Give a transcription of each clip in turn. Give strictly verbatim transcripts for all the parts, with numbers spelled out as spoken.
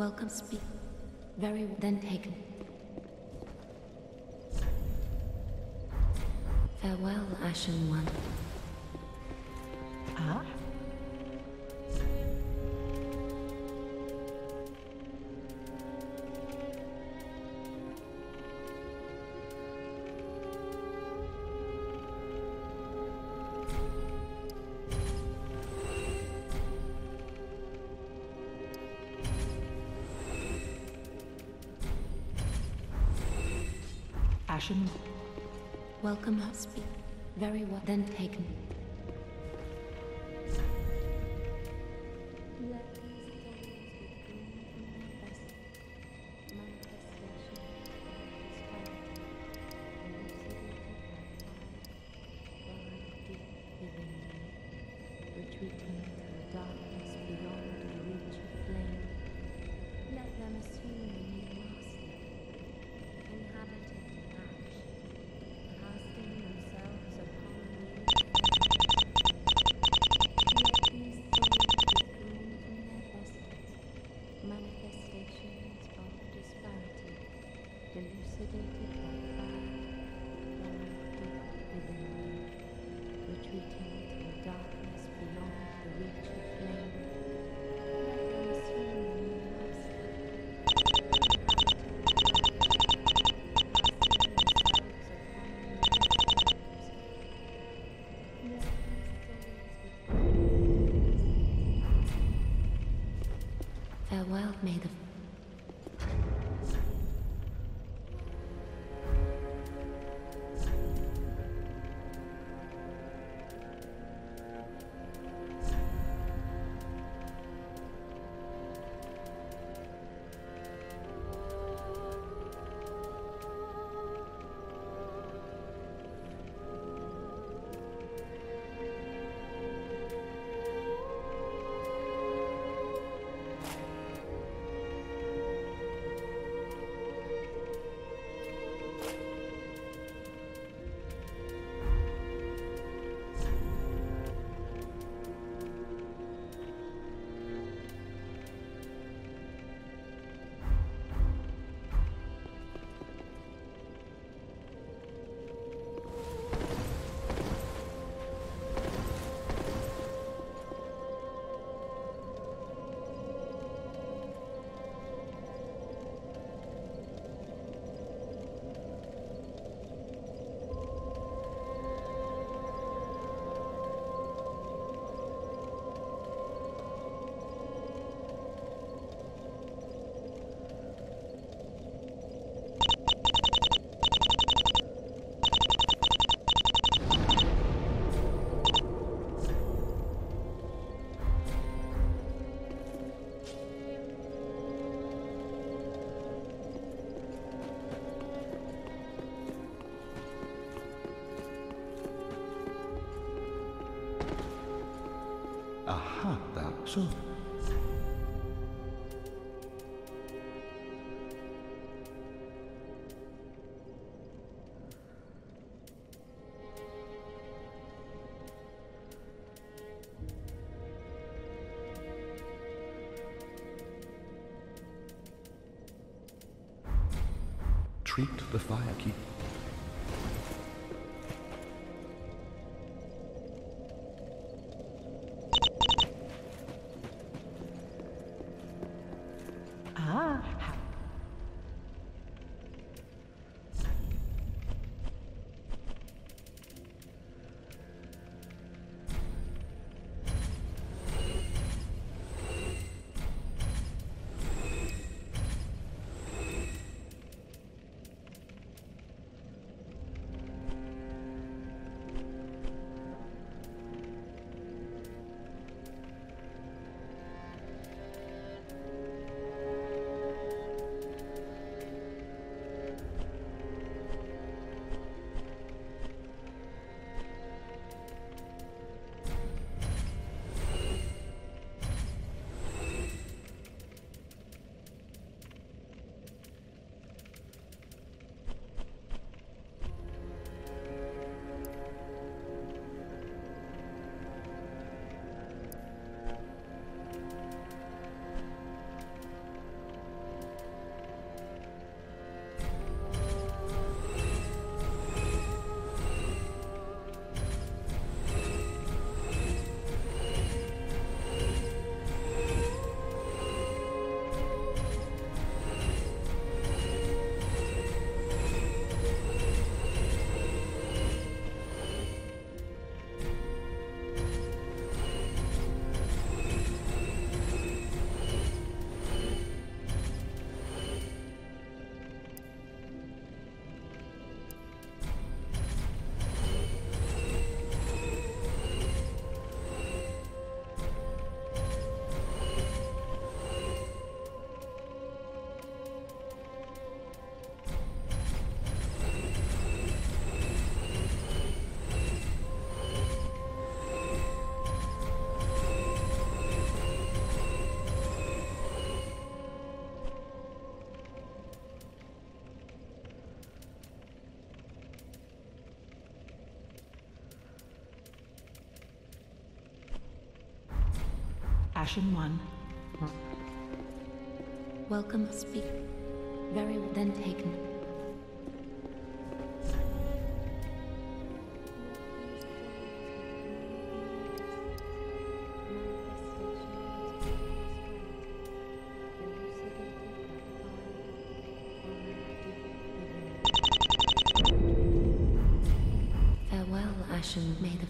Welcome speak. Very well. Then taken. Farewell, Ashen One. Ah? Welcome, husband. Very well. Then taken. Farewell, may the... Aha, that so. Treat the Firekeeper. Ashen One. Welcome, speak. Very well then taken. Farewell, Ashen Maiden.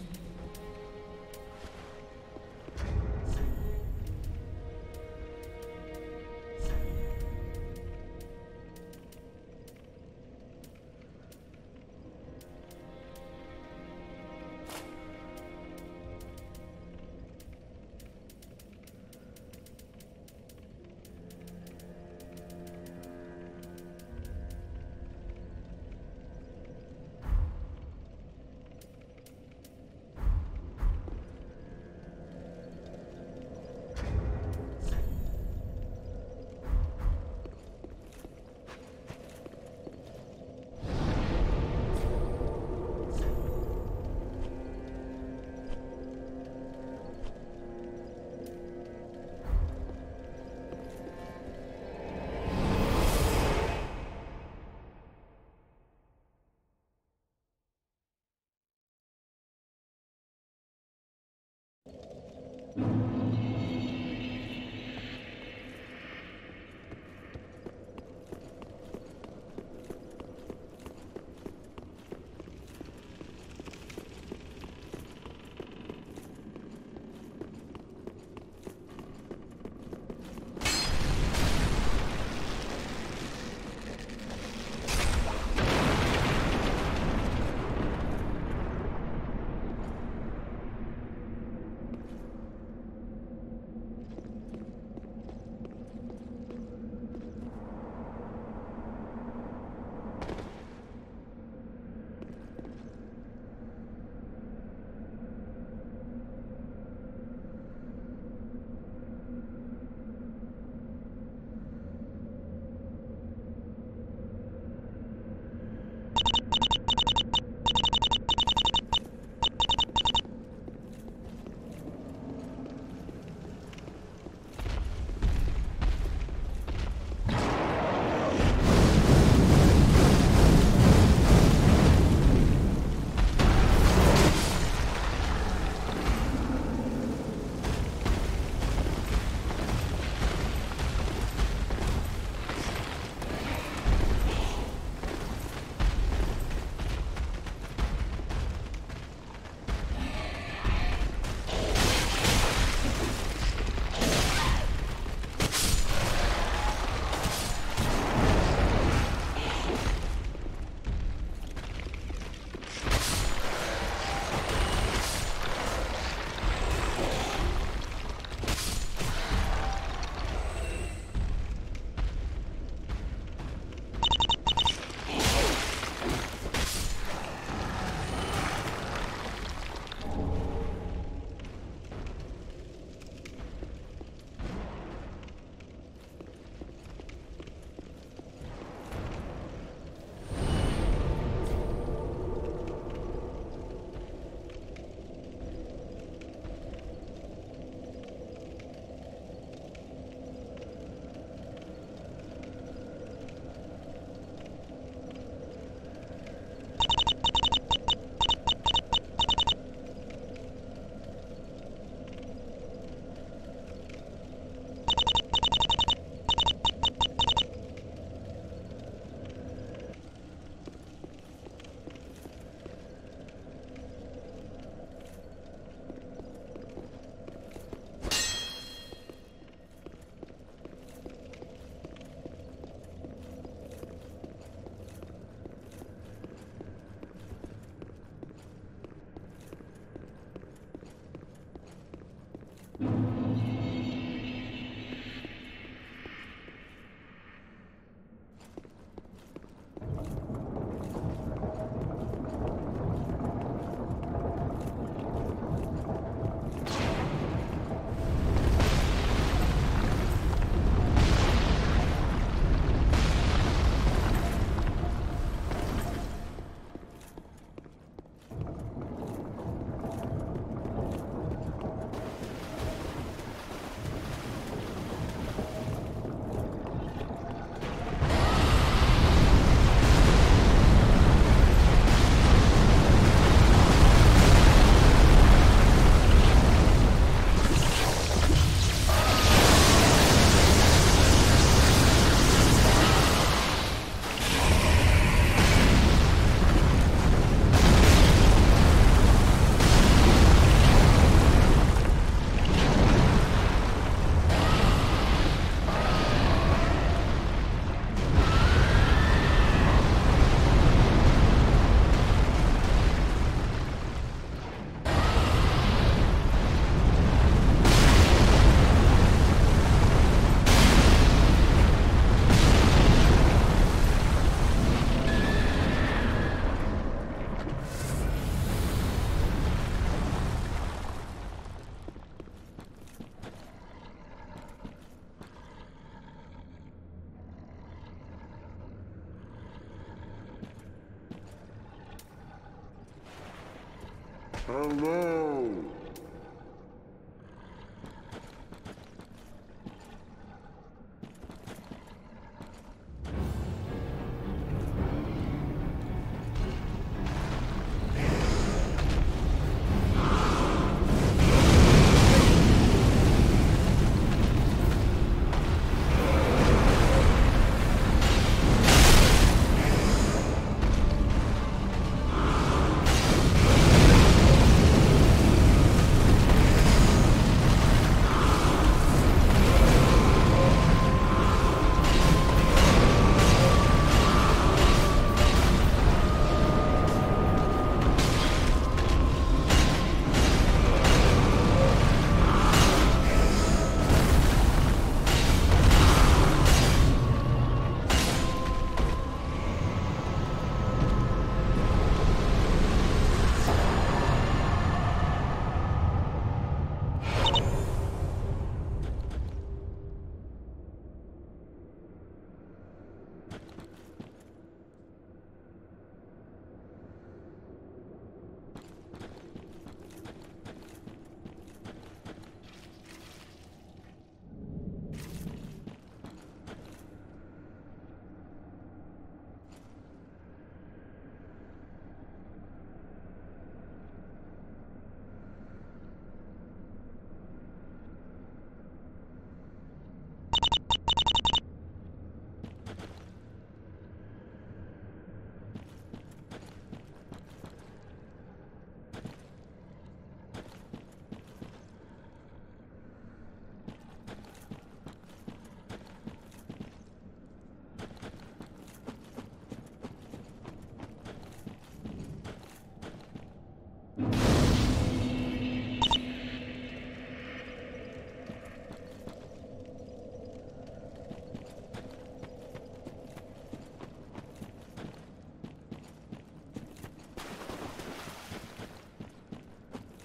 Hello.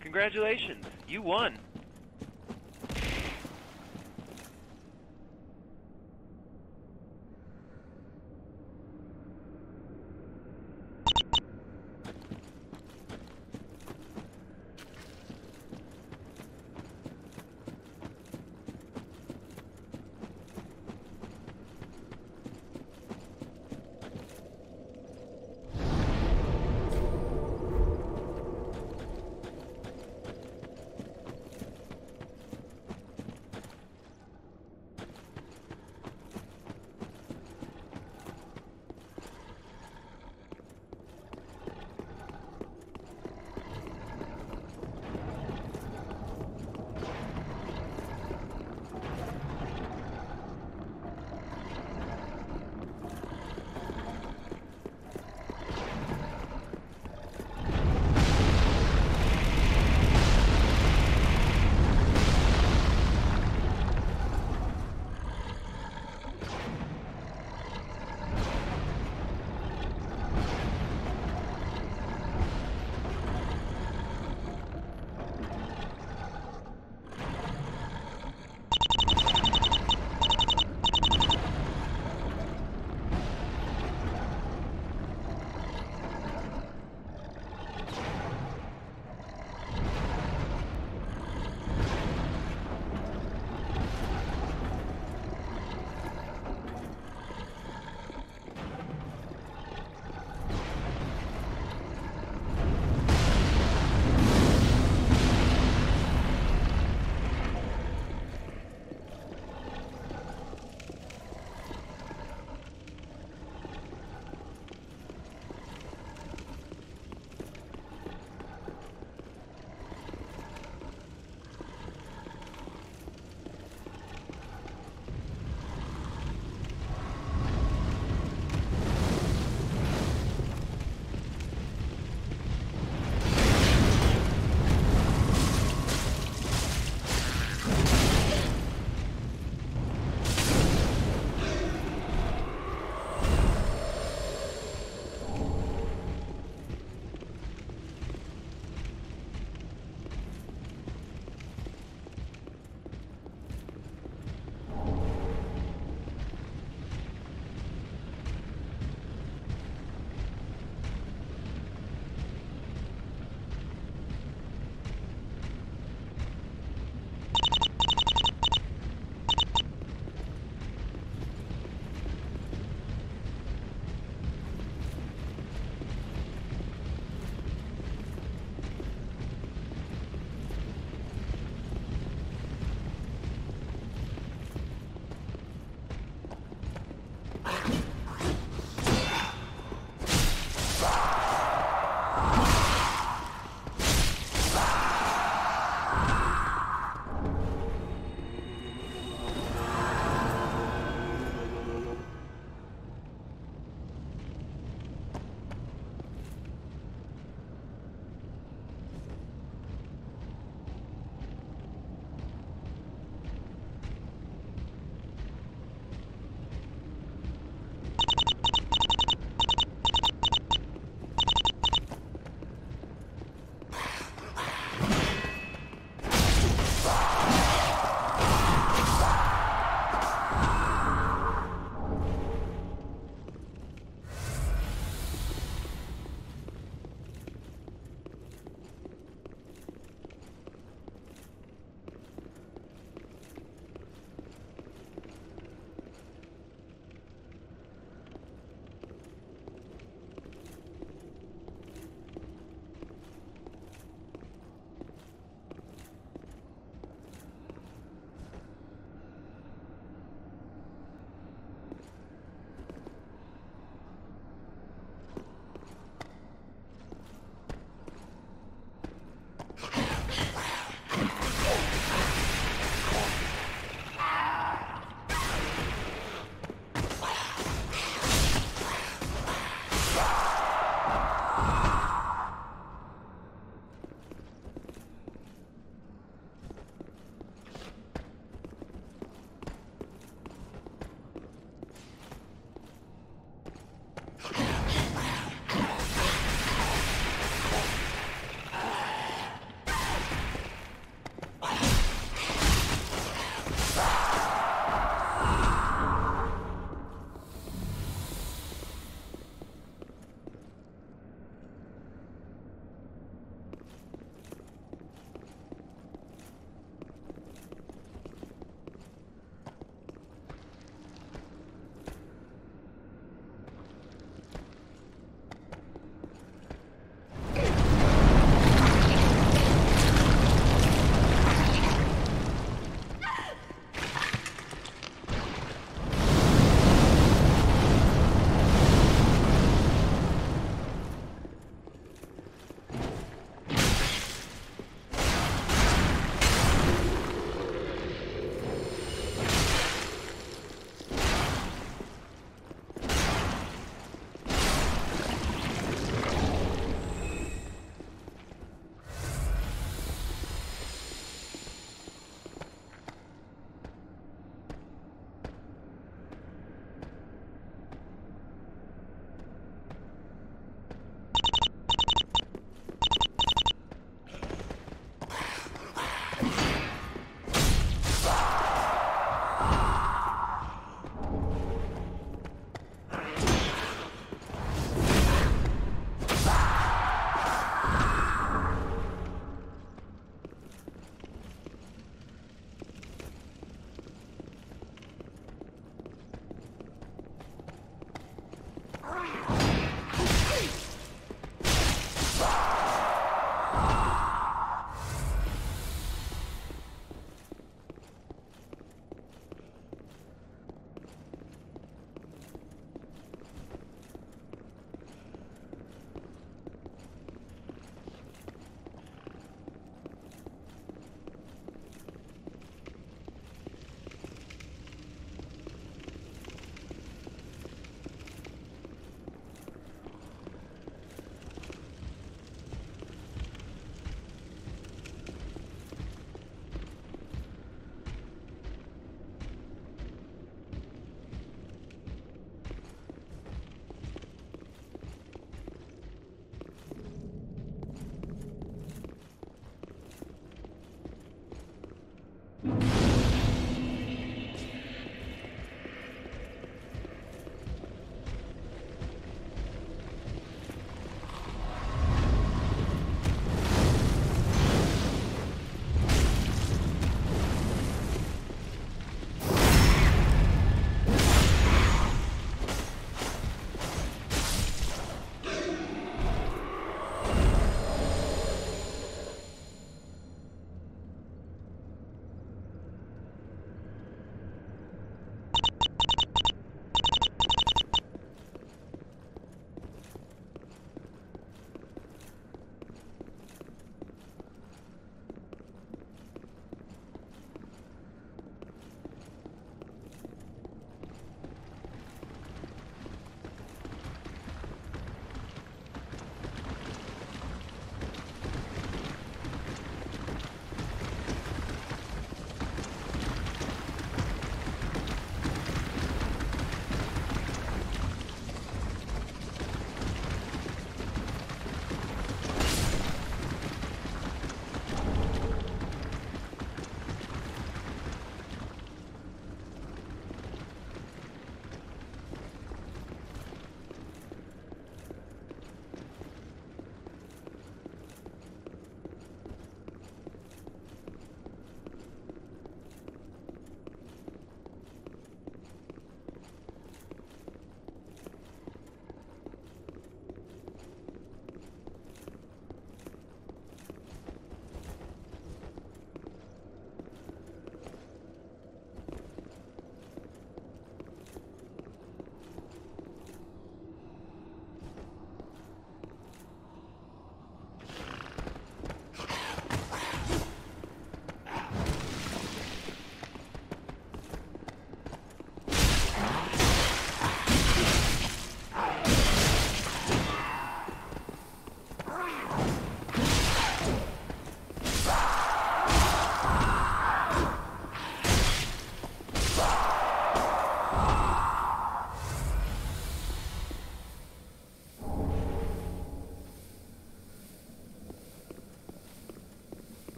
Congratulations, you won.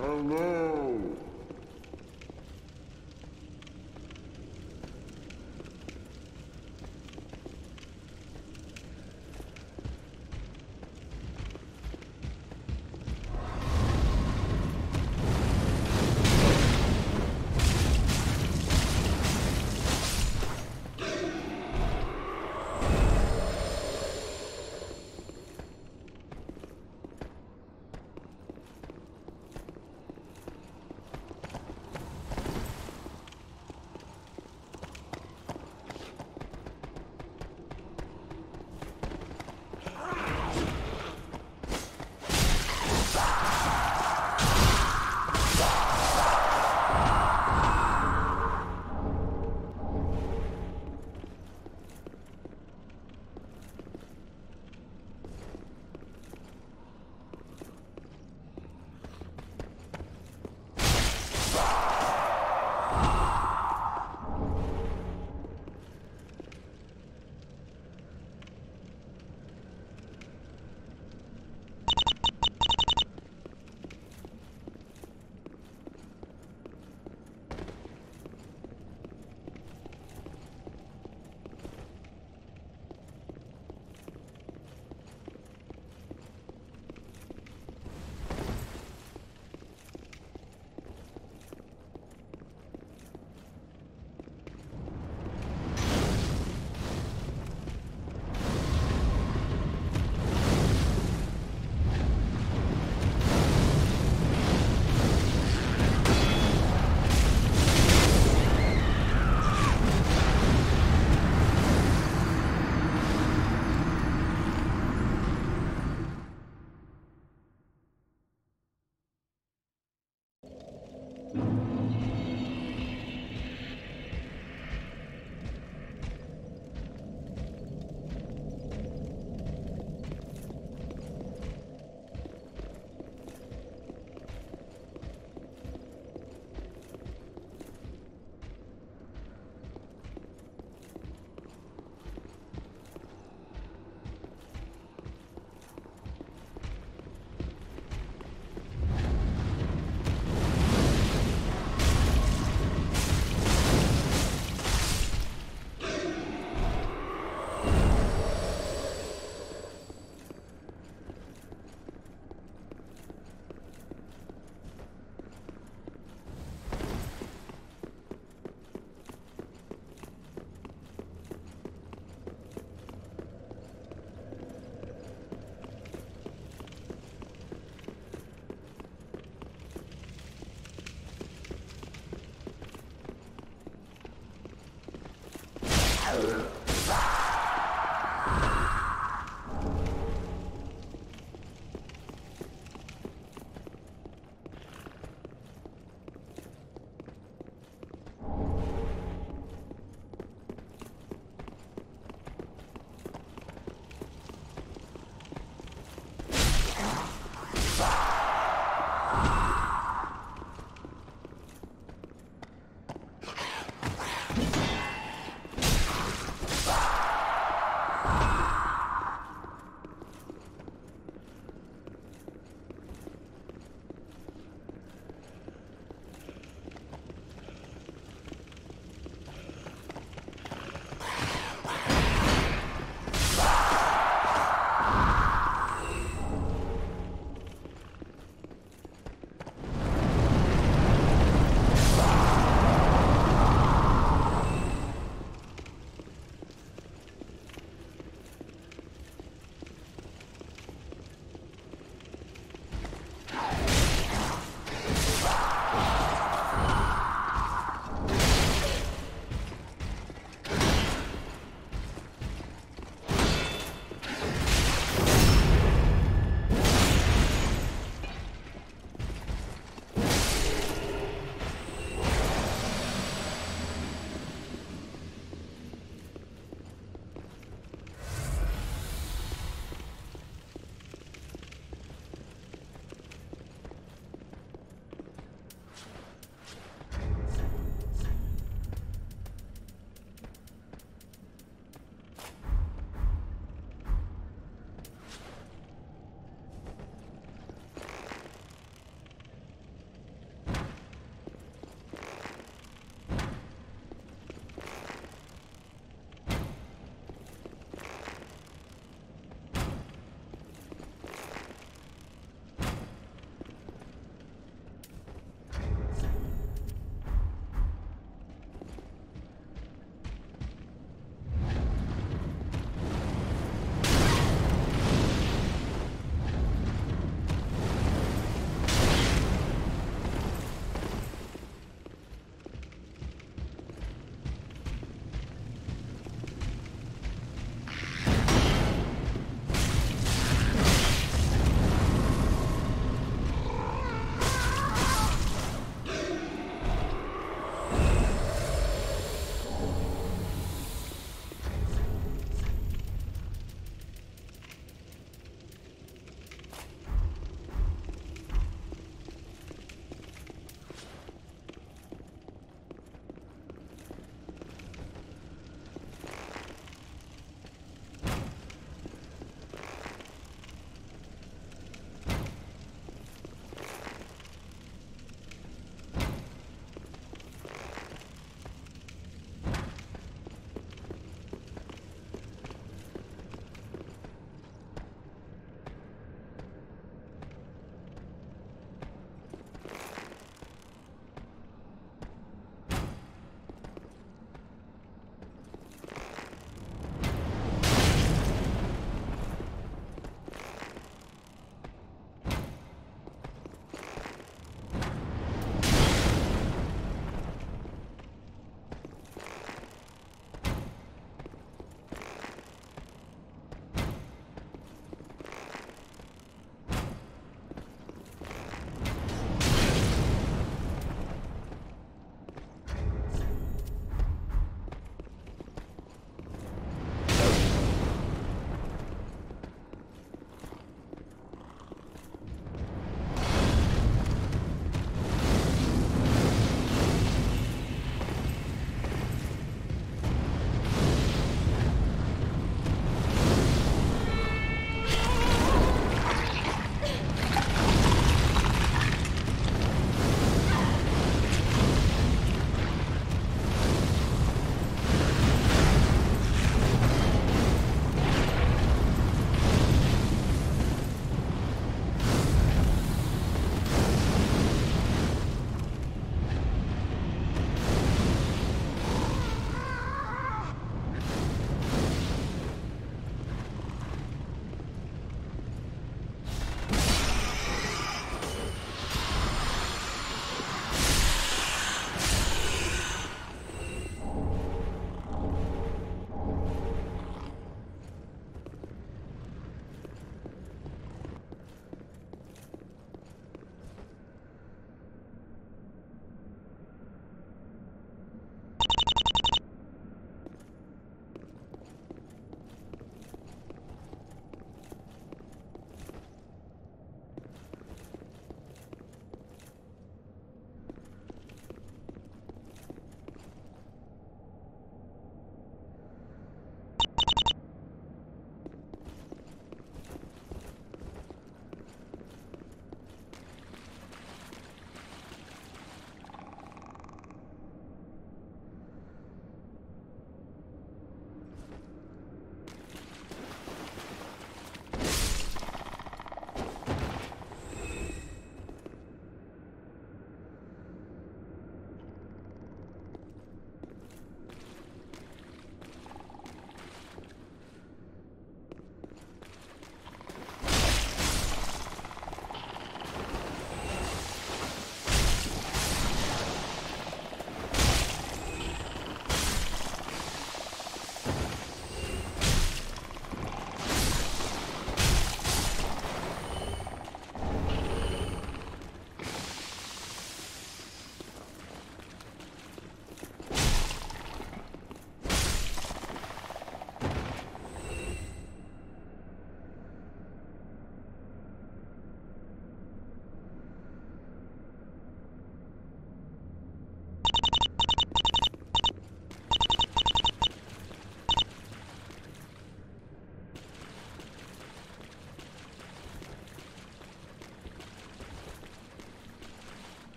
Hello!